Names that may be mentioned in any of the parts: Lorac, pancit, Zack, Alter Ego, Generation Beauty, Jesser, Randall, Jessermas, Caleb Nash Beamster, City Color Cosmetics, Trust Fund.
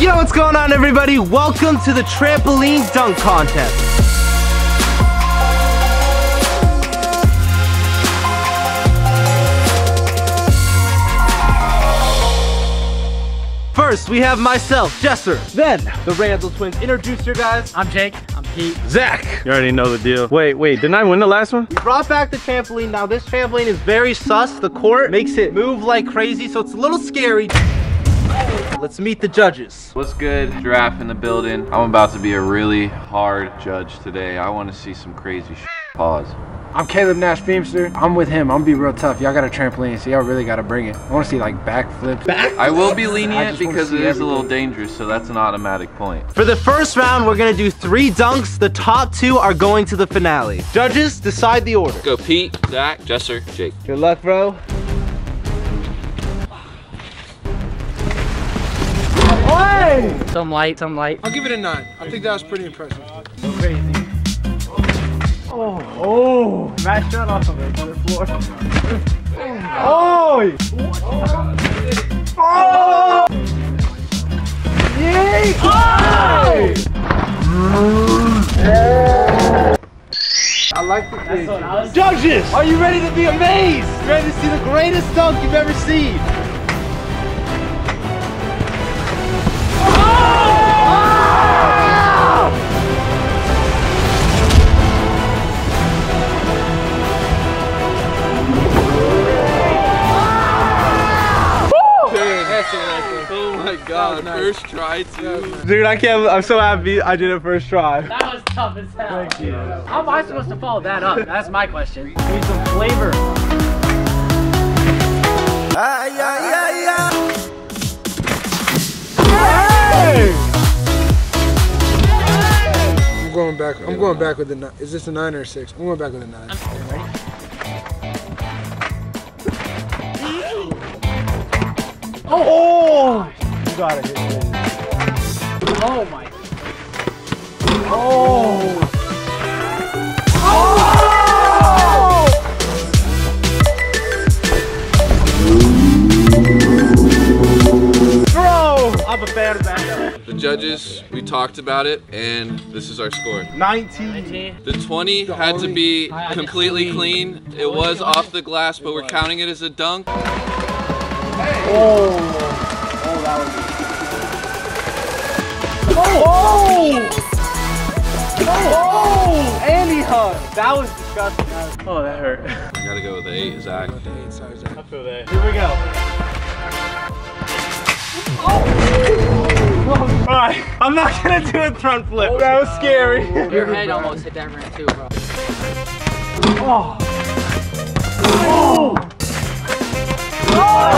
Yo, what's going on, everybody? Welcome to the trampoline dunk contest. First, we have myself, Jesser. Then, the Randall twins. Introduce your guys. I'm Jake. I'm Pete. Zack. You already know the deal. Wait, didn't I win the last one? We brought back the trampoline. Now, this trampoline is very sus. The court makes it move like crazy, so it's a little scary. Let's meet the judges. What's good? Giraffe in the building. I'm about to be a really hard judge today. I want to see some crazy shit. Pause. I'm Caleb Nash Beamster. I'm with him. I'm gonna be real tough. Y'all got a trampoline, so y'all really gotta bring it. I want to see like backflips. I will be lenient because it is a little dangerous, so that's an automatic point. For the first round, we're gonna do 3 dunks. The top 2 are going to the finale. Judges, decide the order. Go Pete, Zach, Jesser, Jake. Good luck, bro. Some light. I'll give it a 9. I think that was pretty impressive. Crazy. Oh. Matt shot off of it on the floor. Oh. Oh. Oh. Yay. Oh. Yeah. I like the crazy. Judges, are you ready to be amazed? Ready to see the greatest dunk you've ever seen? God, first try too. Dude, I can't, I'm so happy I did it first try. That was tough as hell. Thank you. How am I supposed to follow that up? That's my question. Need some flavor. Hey! I'm going back with the 9. Is this a 9 or a 6? I'm going back with a 9. Ready? Oh! You got it. Oh my. Oh! Oh! Bro! I'm a fan of that. The judges, we talked about it, and this is our score. 19. The 20 had to be completely clean. It was off the glass, but we're counting it as a dunk. Oh, that was... Oh! And he hugged. That was disgusting. Oh, that hurt. I gotta go with the 8, Zach. I feel that. Here we go. Oh! Alright, I'm not gonna do a front flip. That was scary. Your head almost hit that rim too, bro. Oh! Oh!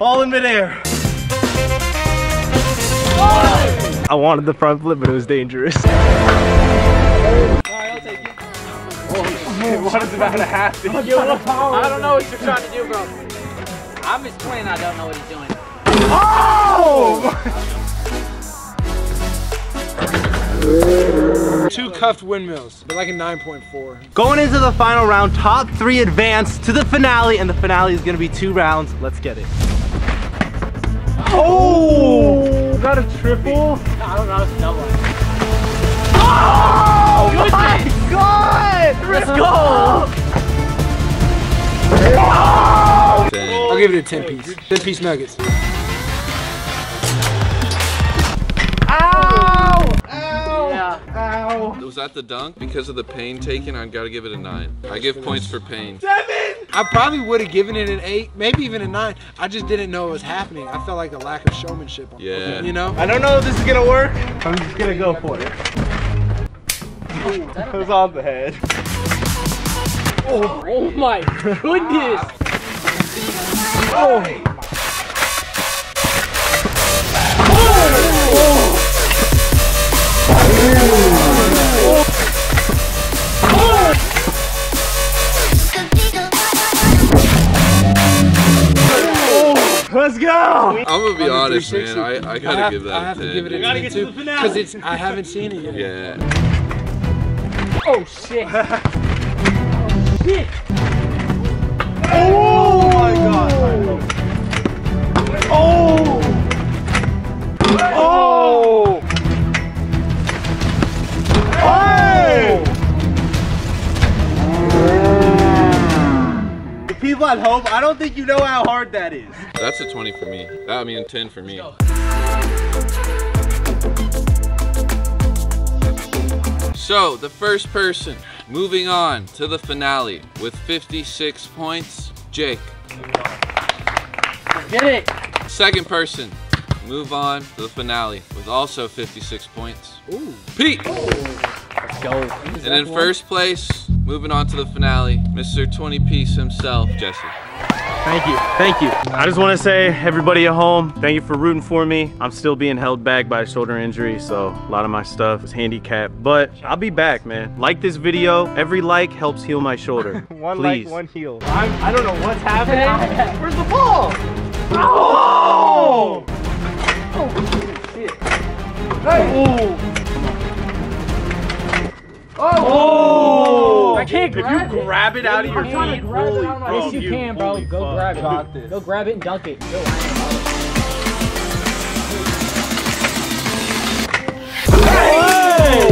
All in midair. I wanted the front flip, but it was dangerous. Alright, I'll take it. Oh shit, what is about to happen? I don't know what you're trying to do, bro. I'm his twin, I don't know what he's doing. Oh! 2 cuffed windmills, but like a 9.4. Going into the final round, top 3 advance to the finale, and the finale is gonna be 2 rounds. Let's get it. Oh! Is that a triple? No, I don't know, it's a double. Oh! Goodness. My God! Let's go! Oh. I'll give it a 10-piece. 10-piece nuggets. Ow! Ow! Yeah. Ow! Was that the dunk? Because of the pain taken, I've got to give it a 9. I give points for pain. 7! I probably would have given it an 8, maybe even a 9. I just didn't know it was happening. I felt like a lack of showmanship. Yeah. You know? I don't know if this is gonna work. I'm just gonna go for it. It was on the head. Oh, oh my goodness! Oh. Let's go! I'm gonna be honest, man. I gotta give that. I have to give it a 10. I gotta get to the finale because it's. I haven't seen it yet. Yeah. Oh shit! Oh shit! Oh my God! Oh! Oh! people at home, I don't think you know how hard that is. That's a 20 for me. I mean, 10 for me. So, the first person moving on to the finale with 56 points, Jake. Get it. Second person move on to the finale with also 56 points. Ooh. Pete. Oh. Let's go. And in first place, moving on to the finale, Mr. 20 Piece himself, Jesser. Thank you, thank you. I just want to say, everybody at home, thank you for rooting for me. I'm still being held back by a shoulder injury, so a lot of my stuff is handicapped, but I'll be back, man. Like this video, every like helps heal my shoulder. One please. Like, one heal. I don't know what's happening. Where's the ball? Oh! Oh, shit. Hey! Ooh. Oh! I can't grab it. If you grab it out of your hand, holy bro. Yes, you can, bro. Go grab it. Got this. Go grab it and dunk it. Go. Hey!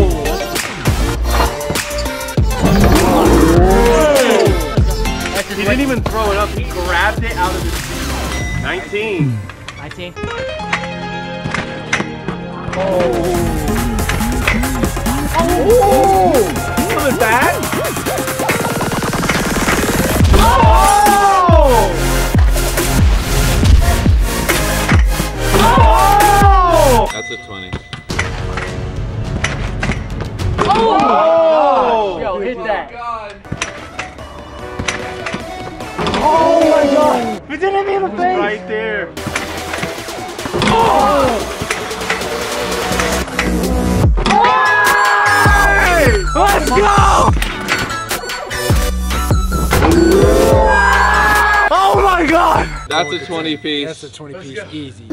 He didn't even throw it up. He grabbed it out of his hand. 19. 19. Oh. Oh! Was it bad? Oh! Oh! That's a 20. Oh! Oh! Yo, hit that. Oh my god! He didn't hit me in the face! Right there. Oh! Let's go! Oh my god! That's a 20 piece. That's a 20 piece, easy.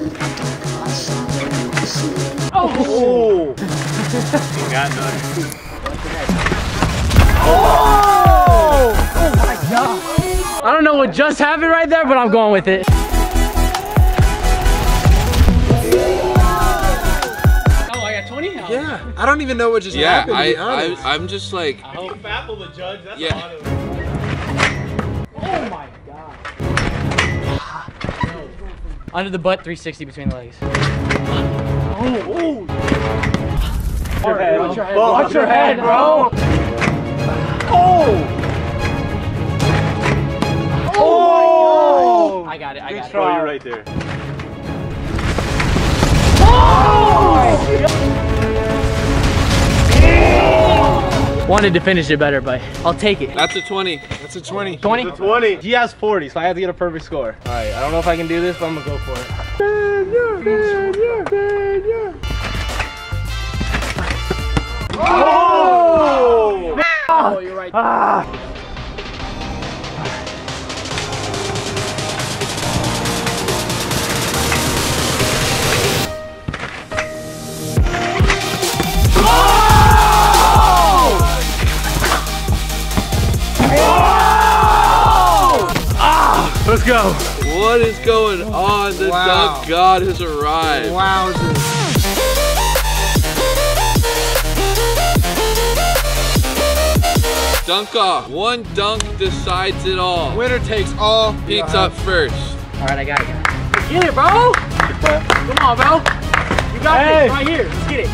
Oh! You got nothing. Oh! Oh my god! I don't know what just happened right there, but I'm going with it. Yeah, I don't even know what just happened. Yeah, I'm just like. I hope you baffle the judge. That's a lot of. Oh my god! Under the butt, 360 between the legs. Oh! Watch your head, bro! Oh! Oh! I got it. Good try right there. Oh! Wanted to finish it better, but I'll take it. That's a 20. That's a 20. 20? That's a 20. He has 40, so I have to get a perfect score. All right, I don't know if I can do this, but I'm gonna go for it. Oh! Oh, you're right. Ah. Let's go. What is going on? The duck god has arrived. Wowzers. Dunk off. One dunk decides it all. Winner takes all. Pete's up first. All right, I got it. Let's get it, bro. Come on, bro. You got this right here. Let's get it.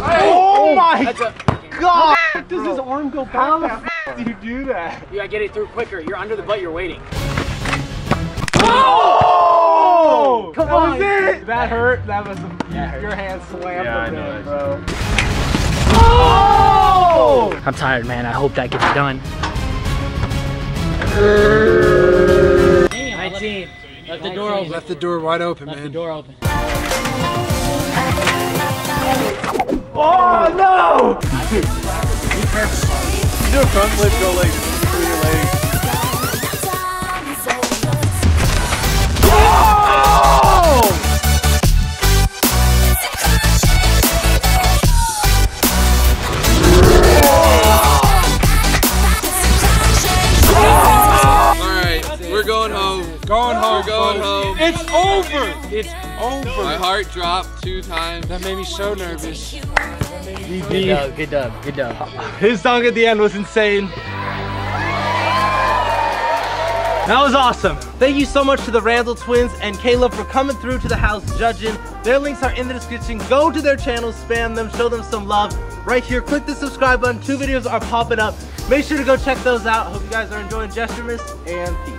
Hey. Oh my god. How does his arm go back? How do you do that? You gotta get it through quicker. You're under the butt, you're waiting. Oh! Come on! That was it! That hurt. That was your hand slammed the bed, bro. Oh! I'm tired, man. I hope that gets done. 19. Left the door open. Left the door wide open, man. Left the door open. Oh no! Do a front flip, go legs, through your legs. Alright, we're going home. Going home. We're going home. It's over! It's over. My heart dropped 2 times. That made me so nervous. Good dub, good dub, good dub. His dunk at the end was insane. That was awesome. Thank you so much to the Randall twins and Caleb for coming through to the house judging. Their links are in the description. Go to their channels, spam them, show them some love. Right here, click the subscribe button. 2 videos are popping up. Make sure to go check those out. Hope you guys are enjoying Jessermas, and peace.